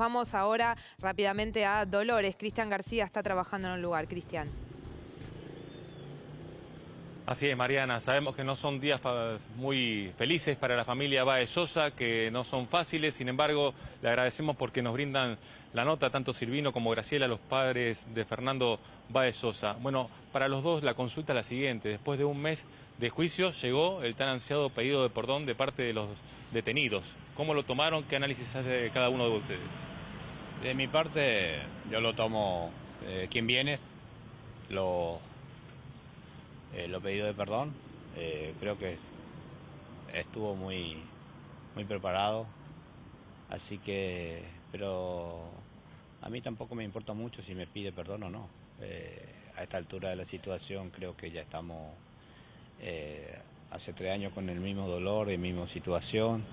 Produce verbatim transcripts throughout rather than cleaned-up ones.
vamos ahora rápidamente a Dolores. Cristian García está trabajando en un lugar. Cristian. Así es, Mariana. Sabemos que no son días muy felices para la familia Báez Sosa, que no son fáciles. Sin embargo, le agradecemos porque nos brindan la nota, tanto Silvino como Graciela, los padres de Fernando Báez Sosa. Bueno, para los dos la consulta es la siguiente. Después de un mes de juicio llegó el tan ansiado pedido de perdón de parte de los detenidos. ¿Cómo lo tomaron? ¿Qué análisis hace cada uno de ustedes? De mi parte, yo lo tomo... Eh, ¿Quién vienes? Lo... Eh, lo pedido de perdón, eh, creo que estuvo muy, muy preparado, así que, pero a mí tampoco me importa mucho si me pide perdón o no. Eh, a esta altura de la situación creo que ya estamos eh, hace tres años con el mismo dolor, la misma situación,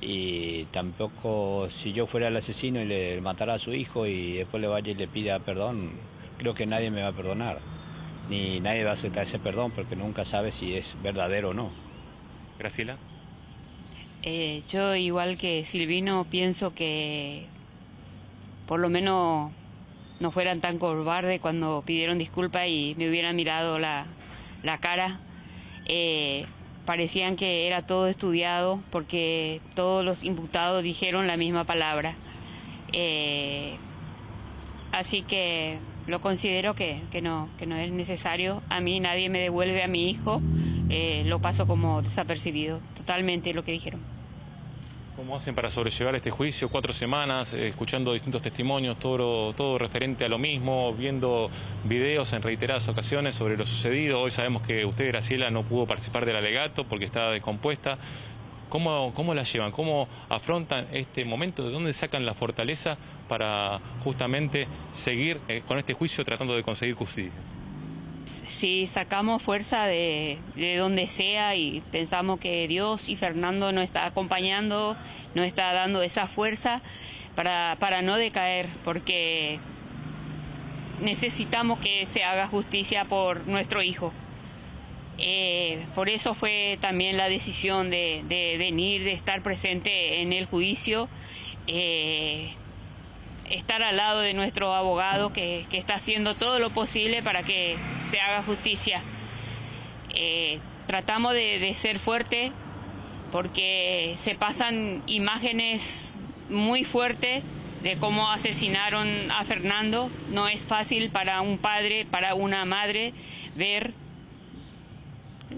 y tampoco si yo fuera el asesino y le matara a su hijo y después le vaya y le pida perdón, creo que nadie me va a perdonar. Ni nadie va a aceptar ese perdón porque nunca sabe si es verdadero o no. Graciela. Eh, yo, igual que Silvino, pienso que por lo menos no fueran tan cobardes cuando pidieron disculpas y me hubieran mirado la, la cara. Eh, parecían que era todo estudiado porque todos los imputados dijeron la misma palabra. Eh, así que... Lo considero que, que, no, que no es necesario. A mí nadie me devuelve a mi hijo. Eh, lo paso como desapercibido. Totalmente lo que dijeron. ¿Cómo hacen para sobrellevar este juicio? Cuatro semanas, eh, escuchando distintos testimonios, todo, todo referente a lo mismo, viendo videos en reiteradas ocasiones sobre lo sucedido. Hoy sabemos que usted, Graciela, no pudo participar del alegato porque está descompuesta. ¿Cómo, cómo la llevan? ¿Cómo afrontan este momento? ¿De dónde sacan la fortaleza para justamente seguir con este juicio tratando de conseguir justicia? Sí, sacamos fuerza de, de donde sea y pensamos que Dios y Fernando nos está acompañando, nos está dando esa fuerza para, para no decaer, porque necesitamos que se haga justicia por nuestro hijo. Eh, por eso fue también la decisión de, de venir, de estar presente en el juicio, eh, estar al lado de nuestro abogado que, que está haciendo todo lo posible para que se haga justicia. Eh, tratamos de, de ser fuertes porque se pasan imágenes muy fuertes de cómo asesinaron a Fernando. No es fácil para un padre, para una madre ver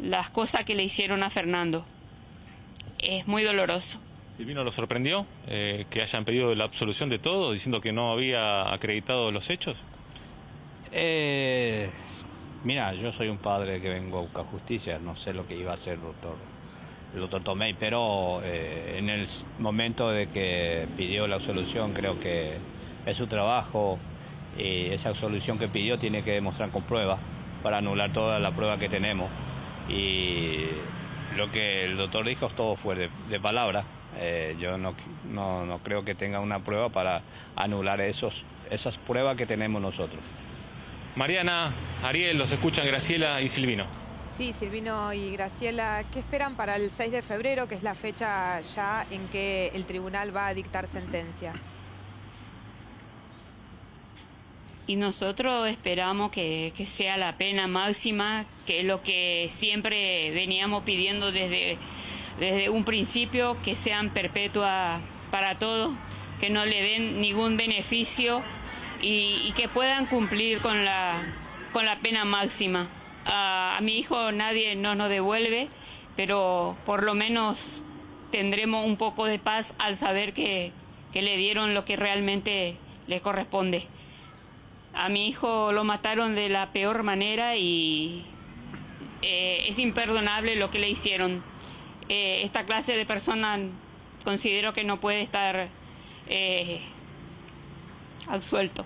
las cosas que le hicieron a Fernando. Es muy doloroso. Silvino, ¿lo sorprendió eh, que hayan pedido la absolución de todo, diciendo que no había acreditado los hechos? Eh, mira, yo soy un padre que vengo a buscar justicia, no sé lo que iba a hacer el doctor, el doctor Tomei, pero eh, en el momento de que pidió la absolución, creo que es su trabajo, y esa absolución que pidió tiene que demostrar con pruebas para anular toda la prueba que tenemos. Y lo que el doctor dijo todo fue de, de palabra. Eh, yo no, no, no creo que tenga una prueba para anular esos, esas pruebas que tenemos nosotros. Mariana, Ariel, los escuchan Graciela y Silvino. Sí, Silvino y Graciela, ¿qué esperan para el seis de febrero, que es la fecha ya en que el tribunal va a dictar sentencia? Y nosotros esperamos que, que sea la pena máxima, que es lo que siempre veníamos pidiendo desde, desde un principio, que sean perpetuas para todos, que no le den ningún beneficio y, y que puedan cumplir con la, con la pena máxima. A, a mi hijo nadie no nos devuelve, pero por lo menos tendremos un poco de paz al saber que, que le dieron lo que realmente le corresponde. A mi hijo lo mataron de la peor manera y eh, es imperdonable lo que le hicieron. Eh, esta clase de personas considero que no puede estar eh, absuelto.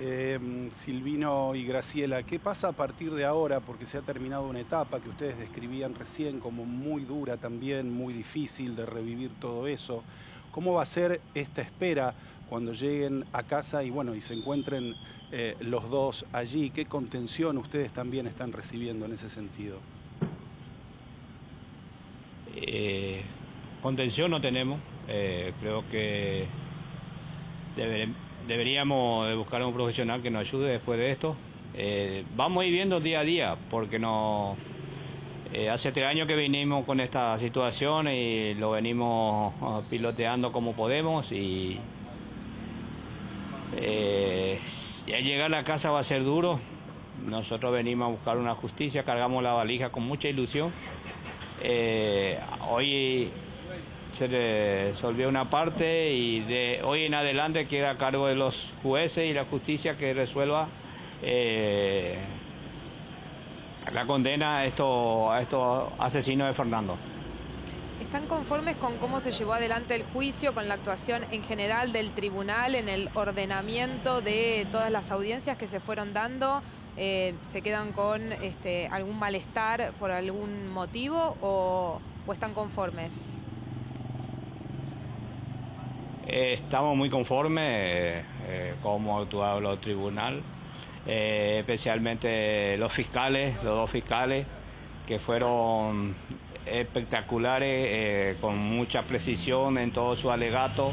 Eh, Silvino y Graciela, ¿qué pasa a partir de ahora? Porque se ha terminado una etapa que ustedes describían recién como muy dura también, muy difícil de revivir todo eso. ¿Cómo va a ser esta espera cuando lleguen a casa y bueno y se encuentren eh, los dos allí? ¿Qué contención ustedes también están recibiendo en ese sentido? Eh, contención no tenemos. Eh, creo que debe, deberíamos buscar a un profesional que nos ayude después de esto. Eh, vamos a ir viendo día a día, porque no, eh, hace tres años que vinimos con esta situación y lo venimos piloteando como podemos, y eh, llegar a la casa va a ser duro. Nosotros venimos a buscar una justicia, cargamos la valija con mucha ilusión. Eh, hoy se resolvió una parte y de hoy en adelante queda a cargo de los jueces y la justicia que resuelva eh, la condena a estos, a estos asesinos de Fernando. ¿Están conformes con cómo se llevó adelante el juicio, con la actuación en general del tribunal, en el ordenamiento de todas las audiencias que se fueron dando? Eh, ¿Se quedan con este, algún malestar por algún motivo o, o están conformes? Eh, estamos muy conformes eh, eh, cómo ha actuado el tribunal, eh, especialmente los fiscales, los dos fiscales, que fueron espectaculares, eh, con mucha precisión en todo su alegato,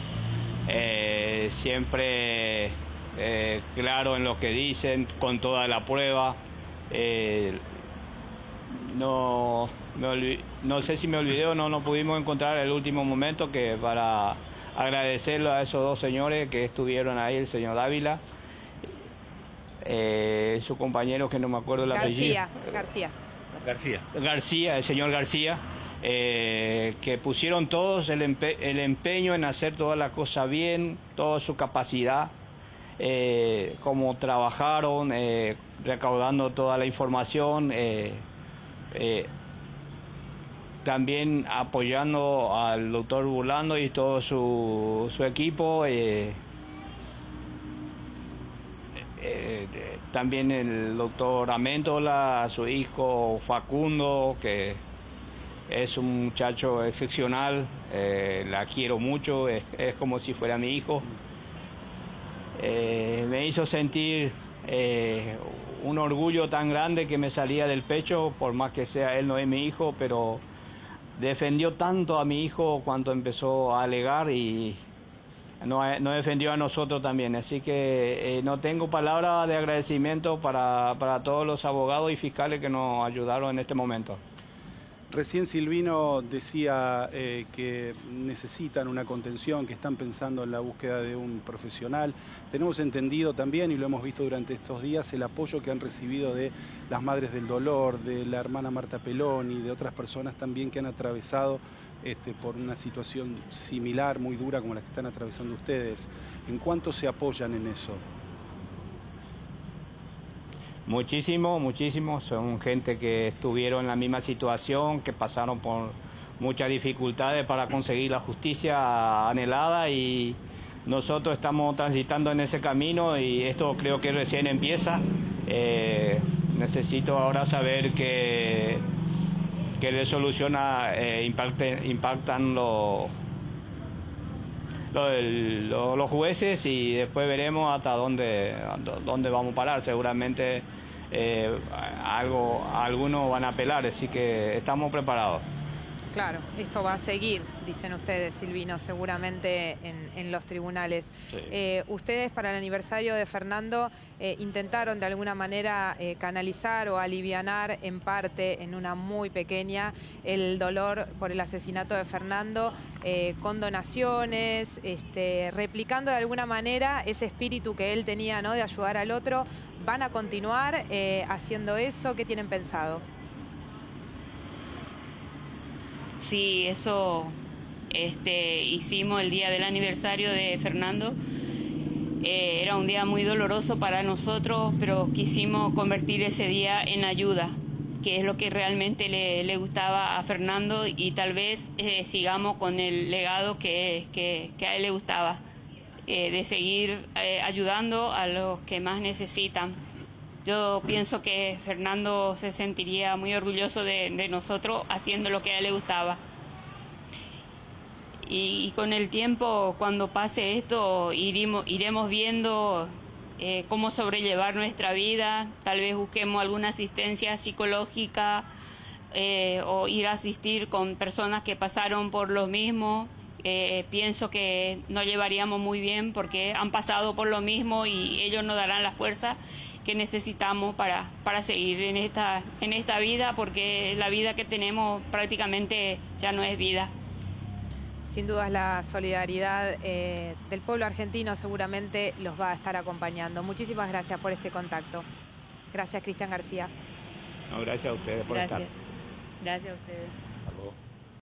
eh, siempre... Eh, claro en lo que dicen, con toda la prueba. eh, no, me no sé si me olvidé o no, no pudimos encontrar el último momento, que para agradecerlo a esos dos señores que estuvieron ahí, el señor Dávila, eh, su compañero que no me acuerdo el apellido. García, García. García, el señor García, eh, que pusieron todos el, empe el empeño en hacer toda la cosa bien, toda su capacidad. Eh, como trabajaron, eh, recaudando toda la información, eh, eh, también apoyando al doctor Burlando y todo su, su equipo, eh, eh, también el doctor Améntola, su hijo Facundo, que es un muchacho excepcional, eh, la quiero mucho, es, es como si fuera mi hijo. Eh, me hizo sentir eh, un orgullo tan grande que me salía del pecho, por más que sea él no es mi hijo, pero defendió tanto a mi hijo cuando empezó a alegar y nos no defendió a nosotros también. Así que eh, no tengo palabras de agradecimiento para, para todos los abogados y fiscales que nos ayudaron en este momento. Recién Silvino decía eh, que necesitan una contención, que están pensando en la búsqueda de un profesional. Tenemos entendido también, y lo hemos visto durante estos días, el apoyo que han recibido de las Madres del Dolor, de la hermana Marta Peloni, de otras personas también que han atravesado este, por una situación similar, muy dura, como la que están atravesando ustedes. ¿En cuánto se apoyan en eso? Muchísimo, muchísimo. Son gente que estuvieron en la misma situación, que pasaron por muchas dificultades para conseguir la justicia anhelada, y nosotros estamos transitando en ese camino y esto creo que recién empieza. Eh, necesito ahora saber qué resolución eh, impacte, impactan los, los, los jueces, y después veremos hasta dónde, dónde vamos a parar. Seguramente eh, algo, algunos van a apelar, así que estamos preparados. Claro, esto va a seguir, dicen ustedes, Silvino, seguramente en, en los tribunales. Sí. Eh, ustedes para el aniversario de Fernando eh, intentaron de alguna manera eh, canalizar o alivianar en parte, en una muy pequeña, el dolor por el asesinato de Fernando eh, con donaciones, este, replicando de alguna manera ese espíritu que él tenía, ¿no?, de ayudar al otro. ¿Van a continuar eh, haciendo eso? ¿Qué tienen pensado? Sí, eso este, hicimos el día del aniversario de Fernando. Eh, era un día muy doloroso para nosotros, pero quisimos convertir ese día en ayuda, que es lo que realmente le, le gustaba a Fernando, y tal vez eh, sigamos con el legado que, que, que a él le gustaba, eh, de seguir eh, ayudando a los que más necesitan. Yo pienso que Fernando se sentiría muy orgulloso de, de nosotros haciendo lo que a él le gustaba. Y, y con el tiempo, cuando pase esto, irimo, iremos viendo eh, cómo sobrellevar nuestra vida. Tal vez busquemos alguna asistencia psicológica eh, o ir a asistir con personas que pasaron por lo mismo. eh, pienso que no llevaríamos muy bien porque han pasado por lo mismo y ellos nos darán la fuerza que necesitamos para, para seguir en esta, en esta vida, porque la vida que tenemos prácticamente ya no es vida. Sin dudas la solidaridad eh, del pueblo argentino seguramente los va a estar acompañando. Muchísimas gracias por este contacto. Gracias, Cristian García. No, gracias a ustedes por estar. Gracias a ustedes.